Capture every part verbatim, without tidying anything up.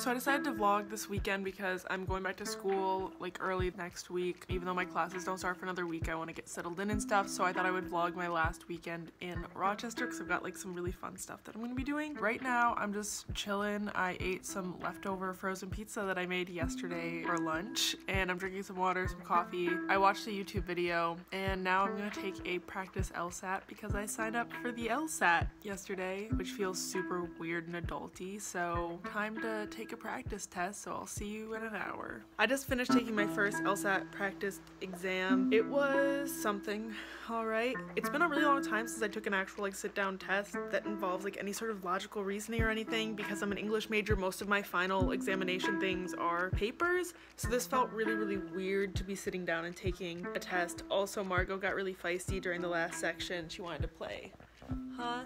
So I decided to vlog this weekend because I'm going back to school like early next week. Even though my classes don't start for another week, I want to get settled in and stuff, so I thought I would vlog my last weekend in Rochester because I've got like some really fun stuff that I'm going to be doing. Right now I'm just chilling. I ate some leftover frozen pizza that I made yesterday for lunch, and I'm drinking some water, some coffee. I watched a YouTube video, and now I'm going to take a practice LSAT because I signed up for the LSAT yesterday, which feels super weird and adulty, so time to take a practice test, so I'll see you in an hour. I just finished taking my first LSAT practice exam. It was something, alright. It's been a really long time since I took an actual like sit-down test that involves like any sort of logical reasoning or anything, because I'm an English major. Most of my final examination things are papers, so this felt really really weird to be sitting down and taking a test. Also, Margot got really feisty during the last section. She wanted to play. Huh?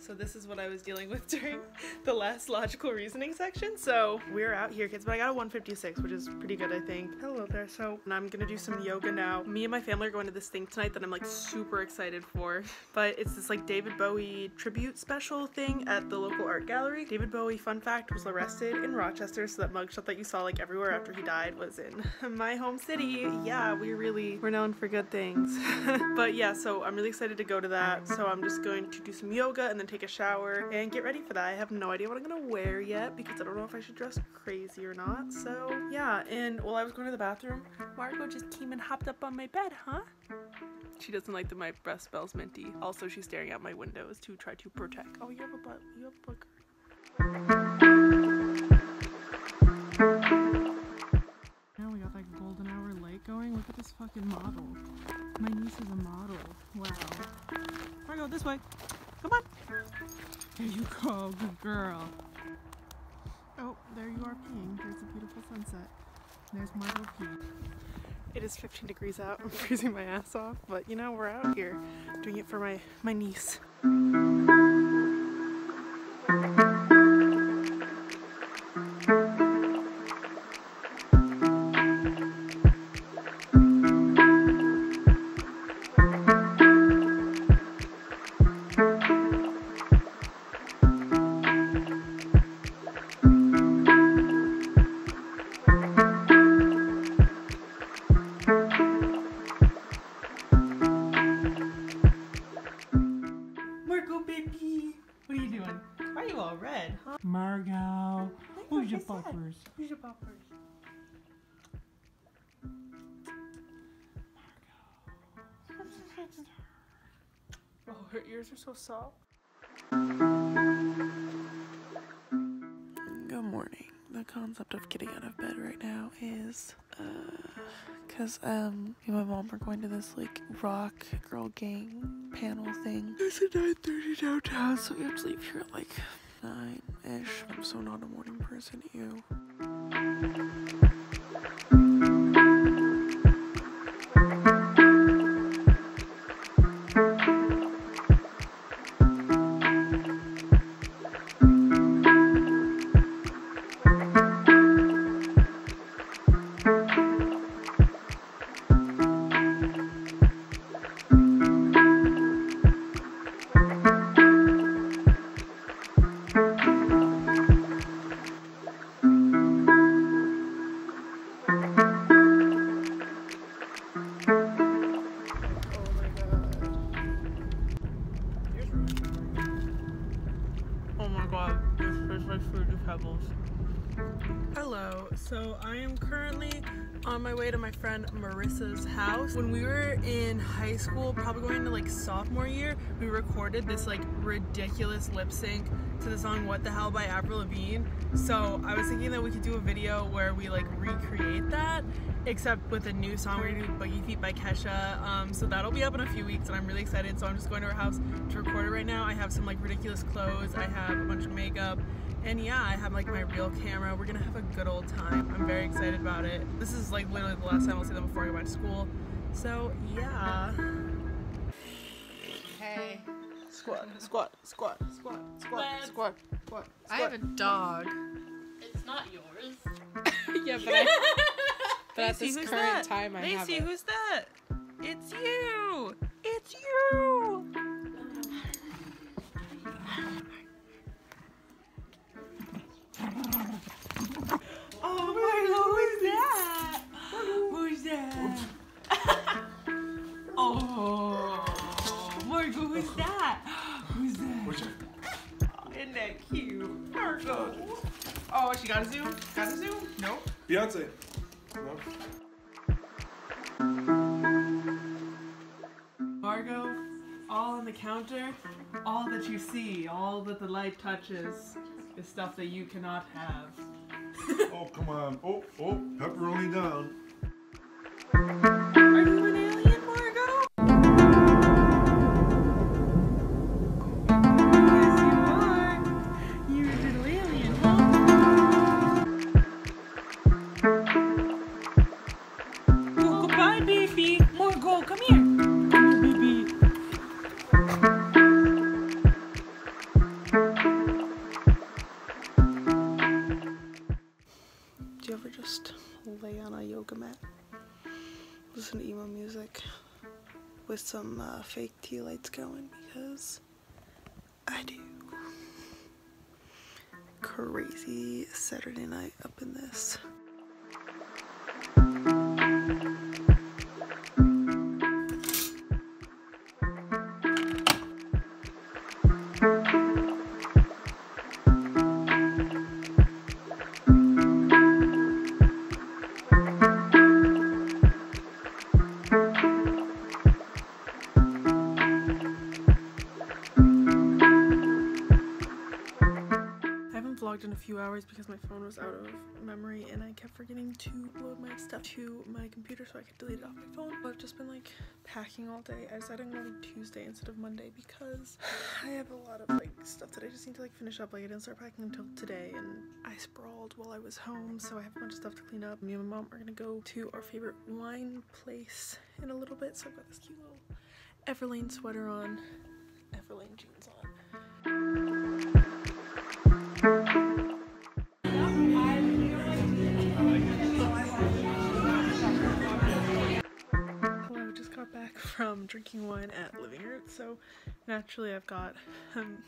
So this is what I was dealing with during the last logical reasoning section. So we're out here, kids, but I got a one fifty-six, which is pretty good, I think. Hello there. So, and I'm gonna do some yoga now. Me and my family are going to this thing tonight that I'm like super excited for, but it's this like David Bowie tribute special thing at the local art gallery. David Bowie, fun fact, was arrested in Rochester, so that mugshot that you saw like everywhere after he died was in my home city. Yeah, we really, we're known for good things. But yeah, so I'm really excited to go to that. So I'm just going to do some yoga and then take a shower and get ready for that. I have no idea what I'm gonna wear yet because I don't know if I should dress crazy or not. So yeah, and while I was going to the bathroom, Margot just came and hopped up on my bed, huh? She doesn't like that my breath smells minty. Also, she's staring out my windows to try to protect. Oh, you have a butt, you have a booger. Now we got like a golden hour light going. Look at this fucking model. My niece is a model. Wow. Margot, this way. Come on. There you go, good girl. Oh, there you are peeing. There's a beautiful sunset. There's Margot peeing. It is fifteen degrees out. I'm freezing my ass off, but you know, we're out here doing it for my, my niece. Margot, who's your poppers? Who's your poppers? Margot. Oh, her ears are so soft. Good morning. The concept of getting out of bed right now is, uh, cause, um, me and my mom are going to this, like, rock girl gang panel thing. It's at nine thirty downtown, so we have to leave here at, like, nine-ish. I'm so not a morning person, ew. Hello, so I am currently on my way to my friend Marissa's house. When we were in high school, probably going to like sophomore year, we recorded this like ridiculous lip sync to the song What the Hell by Avril Lavigne. So I was thinking that we could do a video where we like recreate that, except with a new song. We're gonna do Boogie Feet by Kesha, um, so that'll be up in a few weeks and I'm really excited. So I'm just going to her house to record it right now. I have some like ridiculous clothes, I have a bunch of makeup, and yeah, I have like my real camera. We're gonna have a good old time. I'm very excited about it. This is like literally the last time I'll see them before I go back to school. So yeah. Hey. Squat, squat, squat, squat, squat, squat, squat. I have a dog. It's not yours. Yeah, but I, but at this current that? time I Lacey, have it. Who's that? It's you. It's you. that cute. There it goes. Oh, she got a zoom? Got a zoom? Nope. Beyonce. No. Margot, all on the counter, all that you see, all that the light touches is stuff that you cannot have. Oh, come on. Oh, oh, pepperoni down. Are you an alien, Margot? Yes, you are. You're a little alien, huh? Oh, goodbye, baby. Margot, come here. Come here, baby. Do you ever just lay on a yoga mat? Listen to emo music with some uh, fake tea lights going, because I do. Crazy Saturday night up in this. In a few hours because my phone was out of memory and I kept forgetting to load my stuff to my computer so I could delete it off my phone. But I've just been like packing all day. I decided I'm going to do Tuesday instead of Monday because I have a lot of like stuff that I just need to like finish up. Like I didn't start packing until today and I sprawled while I was home, so I have a bunch of stuff to clean up. Me and my mom are gonna go to our favorite wine place in a little bit, so I've got this cute little Everlane sweater on, Everlane jeans on. From drinking wine at Living Roots, so naturally I've got um,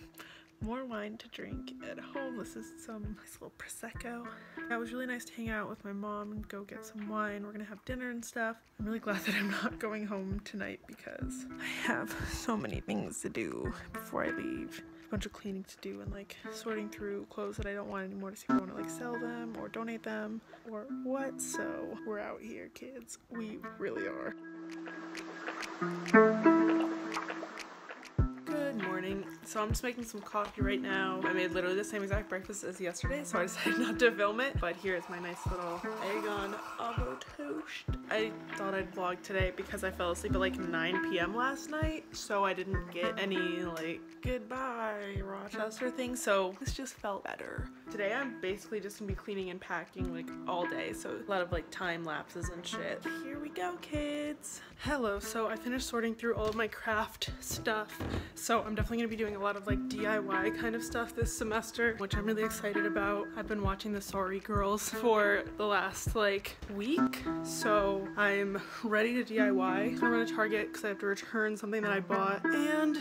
more wine to drink at home. This is some nice little Prosecco. That was really nice to hang out with my mom and go get some wine. We're gonna have dinner and stuff. I'm really glad that I'm not going home tonight because I have so many things to do before I leave. A bunch of cleaning to do and like sorting through clothes that I don't want anymore to see if I want to like sell them or donate them or what. So we're out here, kids. We really are. Good morning. So I'm just making some coffee right now. I made literally the same exact breakfast as yesterday, so I decided not to film it. But here is my nice little egg on avocado toast. I thought I'd vlog today because I fell asleep at like nine p m last night, so I didn't get any like goodbye Rochester thing, so this just felt better. Today I'm basically just gonna be cleaning and packing like all day, so a lot of like time lapses and shit. Here we go, kids. Hello, so I finished sorting through all of my craft stuff, so I'm definitely gonna be doing a lot of like D I Y kind of stuff this semester, which I'm really excited about. I've been watching the Sorry Girls for the last like week, so I'm ready to D I Y. I'm gonna run to Target because I have to return something that I bought, and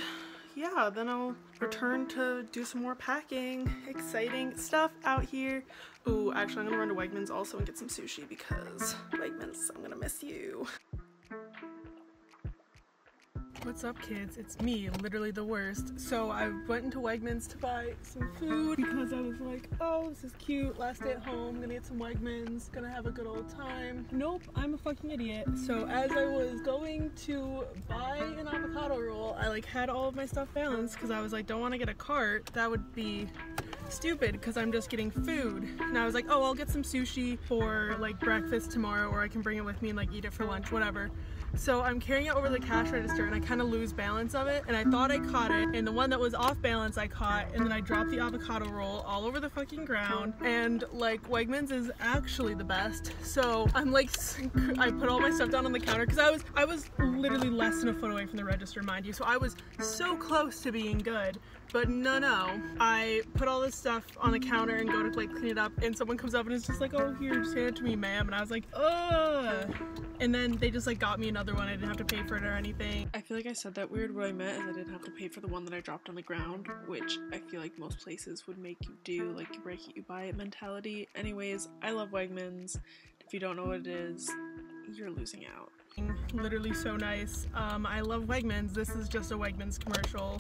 yeah, then I'll return to do some more packing. Exciting stuff out here. Ooh, actually, I'm gonna run to Wegmans also and get some sushi because Wegmans, I'm gonna miss you. What's up, kids? It's me. I'm literally the worst. So I went into Wegmans to buy some food because I was like, oh, this is cute. Last day at home, gonna get some Wegmans, gonna have a good old time. Nope, I'm a fucking idiot. So as I was going to buy an avocado roll, I like had all of my stuff balanced because I was like, don't want to get a cart. That would be stupid because I'm just getting food. And I was like, oh, I'll get some sushi for like breakfast tomorrow, or I can bring it with me and like eat it for lunch, whatever. So I'm carrying it over the cash register and I kind of lose balance of it, and I thought I caught it, and the one that was off balance I caught, and then I dropped the avocado roll all over the fucking ground. And like Wegmans is actually the best, so I'm like, I put all my stuff down on the counter because I was I was literally less than a foot away from the register, mind you, so I was so close to being good. But no, no, I put all this stuff on the counter and go to like clean it up, and someone comes up and is just like, oh, here, just hand it to me, ma'am. And I was like, ugh. And then they just like got me another one. I didn't have to pay for it or anything. I feel like I said that weird. What I meant is I didn't have to pay for the one that I dropped on the ground, which I feel like most places would make you do, like you break it, you buy it mentality. Anyways, I love Wegmans. If you don't know what it is, you're losing out. Literally so nice. Um, I love Wegmans. This is just a Wegmans commercial.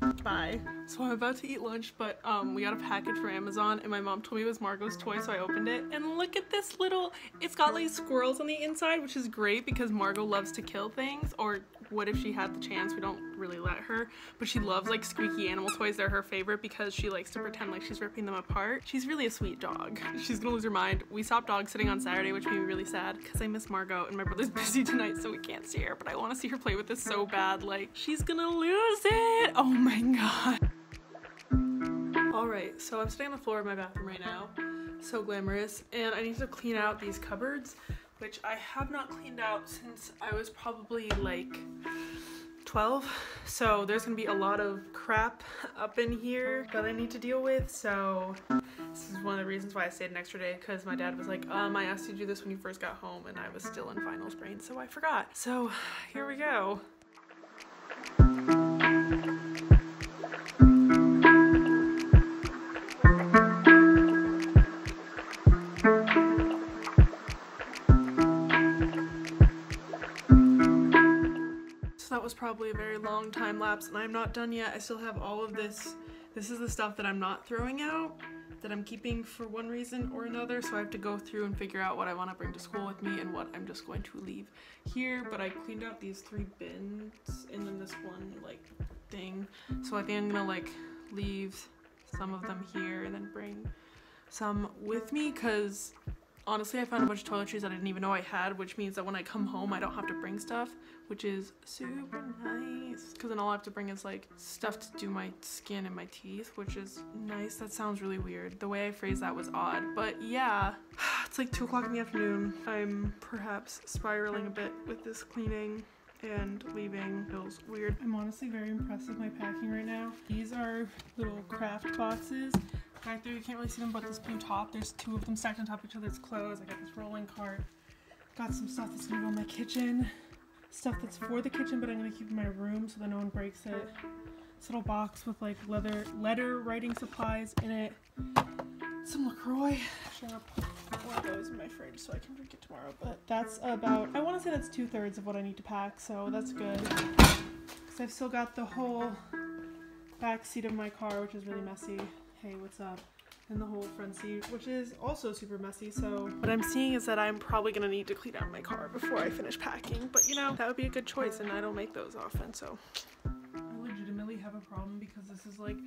Bye. So I'm about to eat lunch, but um, we got a package from Amazon and my mom told me it was Margot's toy, so I opened it. And look at this little, it's got like squirrels on the inside, which is great because Margot loves to kill things, or what if she had the chance, we don't really let her. But she loves like squeaky animal toys, they're her favorite because she likes to pretend like she's ripping them apart. She's really a sweet dog. She's gonna lose her mind. We stopped dog sitting on Saturday, which made me really sad because I miss Margot and my brother's busy tonight so we can't see her, but I wanna see her play with this so bad, like she's gonna lose it. Oh my god. Alright, so I'm sitting on the floor of my bathroom right now, so glamorous, and I need to clean out these cupboards, which I have not cleaned out since I was probably like twelve. So there's gonna be a lot of crap up in here that I need to deal with. So this is one of the reasons why I stayed an extra day, because my dad was like, um, I asked you to do this when you first got home and I was still in finals brain, so I forgot. So here we go. Probably a very long time lapse, and I'm not done yet. I still have all of this. This is the stuff that I'm not throwing out, that I'm keeping for one reason or another, so I have to go through and figure out what I want to bring to school with me and what I'm just going to leave here. But I cleaned out these three bins and then this one like thing, so I think I'm gonna like leave some of them here and then bring some with me, because honestly, I found a bunch of toiletries that I didn't even know I had, which means that when I come home, I don't have to bring stuff, which is super nice. Because then all I have to bring is like stuff to do my skin and my teeth, which is nice. That sounds really weird. The way I phrased that was odd, but yeah. It's like two o'clock in the afternoon. I'm perhaps spiraling a bit with this cleaning and leaving. Feels weird. I'm honestly very impressed with my packing right now. These are little craft boxes. Back there, you can't really see them, but this blue top, there's two of them stacked on top of each other. It's clothes. I got this rolling cart. Got some stuff that's gonna go in my kitchen. Stuff that's for the kitchen, but I'm gonna keep in my room so that no one breaks it. This little box with like leather letter writing supplies in it. Some LaCroix. Actually, I'm gonna put one of those in my fridge so I can drink it tomorrow. But that's about, I want to say that's two thirds of what I need to pack, so that's good. Because I've still got the whole back seat of my car, which is really messy. Hey, what's up? And the whole front seat, which is also super messy. So what I'm seeing is that I'm probably gonna need to clean out my car before I finish packing, but you know, that would be a good choice and I don't make those often, so. I legitimately have a problem because this is like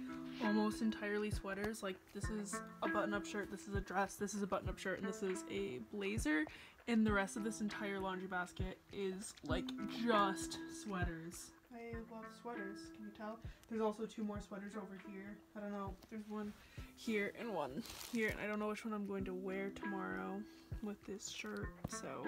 almost entirely sweaters. Like this is a button-up shirt, this is a dress, this is a button-up shirt, and this is a blazer. And the rest of this entire laundry basket is like just sweaters. I love sweaters, can you tell? There's also two more sweaters over here. I don't know, there's one here and one here, and I don't know which one I'm going to wear tomorrow with this shirt, so.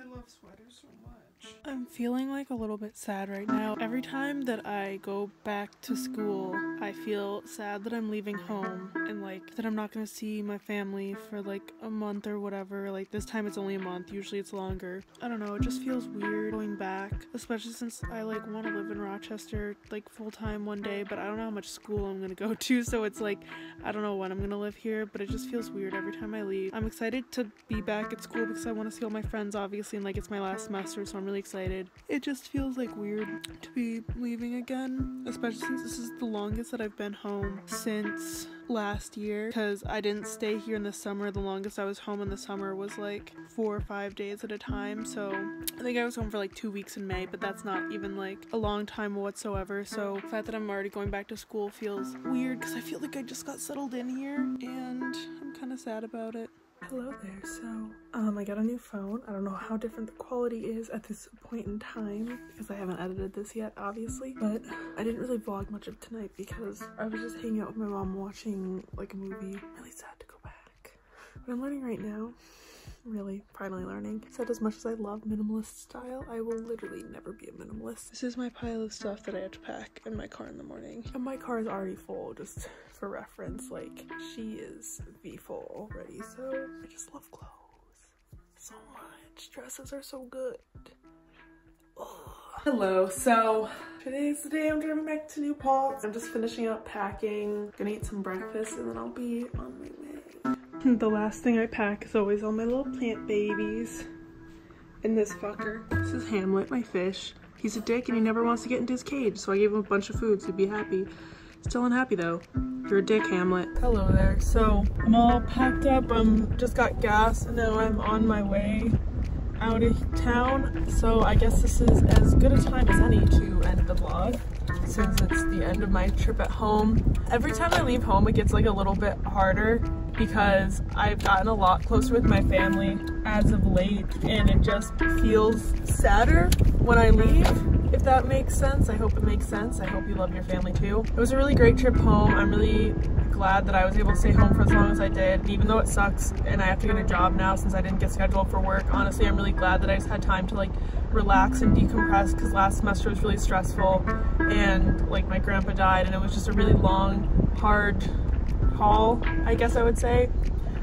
I love sweaters so much. I'm feeling like a little bit sad right now. Every time that I go back to school, I feel sad that I'm leaving home and like that I'm not gonna see my family for like a month or whatever. Like this time it's only a month, usually it's longer. I don't know, it just feels weird going back, especially since I like wanna live in Rochester like full time one day, but I don't know how much school I'm gonna go to, so it's like, I don't know when I'm gonna live here, but it just feels weird every time I leave. I'm excited to be back at school because I wanna see all my friends, obviously. And like it's my last semester, so I'm really excited. It just feels like weird to be leaving again, especially since this is the longest that I've been home since last year, because I didn't stay here in the summer. The longest I was home in the summer was like four or five days at a time, so I think I was home for like two weeks in May, but that's not even like a long time whatsoever. So the fact that I'm already going back to school feels weird because I feel like I just got settled in here and I'm kind of sad about it. Hello there. So um I got a new phone. I don't know how different the quality is at this point in time because I haven't edited this yet, obviously, but I didn't really vlog much of tonight because I was just hanging out with my mom watching like a movie. I'm really sad to go back. What I'm learning right now, really finally learning, said as much as I love minimalist style, I will literally never be a minimalist. This is my pile of stuff that I have to pack in my car in the morning, and my car is already full, just for reference. Like she is V full already, so I just love clothes so much. Dresses are so good. Ugh. Hello, so today's the day I'm driving back to New Paltz. I'm just finishing up packing, gonna eat some breakfast, and then I'll be on my way. The last thing I pack is always all my little plant babies. And this fucker. This is Hamlet, my fish. He's a dick and he never wants to get into his cage, so I gave him a bunch of food so he'd be happy. Still unhappy though. You're a dick, Hamlet. Hello there. So I'm all packed up. I'm just got gas and now I'm on my way out of town. So I guess this is as good a time as any to end the vlog, since it's the end of my trip at home. Every time I leave home it gets like a little bit harder because I've gotten a lot closer with my family as of late and it just feels sadder when I leave, if that makes sense. I hope it makes sense. I hope you love your family too. It was a really great trip home. I'm really glad that I was able to stay home for as long as I did, even though it sucks and I have to get a job now since I didn't get scheduled for work. Honestly, I'm really glad that I just had time to like relax and decompress because last semester was really stressful and like my grandpa died and it was just a really long, hard haul, I guess I would say.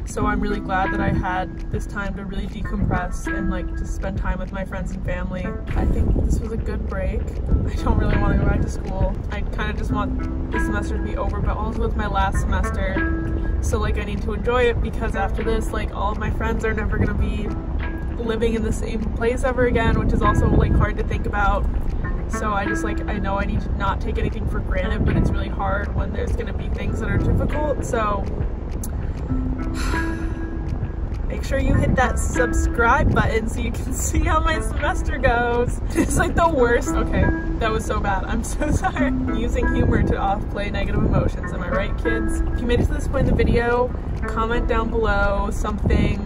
So I'm really glad that I had this time to really decompress and like to spend time with my friends and family. I think this was a good break. I don't really want to go back to school. I kind of just want this semester to be over, but also with my last semester. So like I need to enjoy it because after this, like all of my friends are never going to be living in the same place ever again, which is also like hard to think about. So I just like, I know I need to not take anything for granted, but it's really hard when there's going to be things that are difficult. So make sure you hit that subscribe button so you can see how my semester goes. It's like the worst. Okay, that was so bad. I'm so sorry. I'm using humor to off-play negative emotions. Am I right, kids? If you made it to this point in the video, comment down below something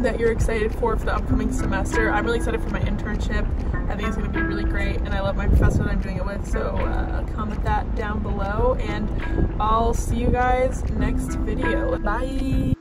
that you're excited for for the upcoming semester. I'm really excited for my internship. I think it's going to be really great and I love my professor that I'm doing it with, so uh, comment that down below and I'll see you guys next video. Bye!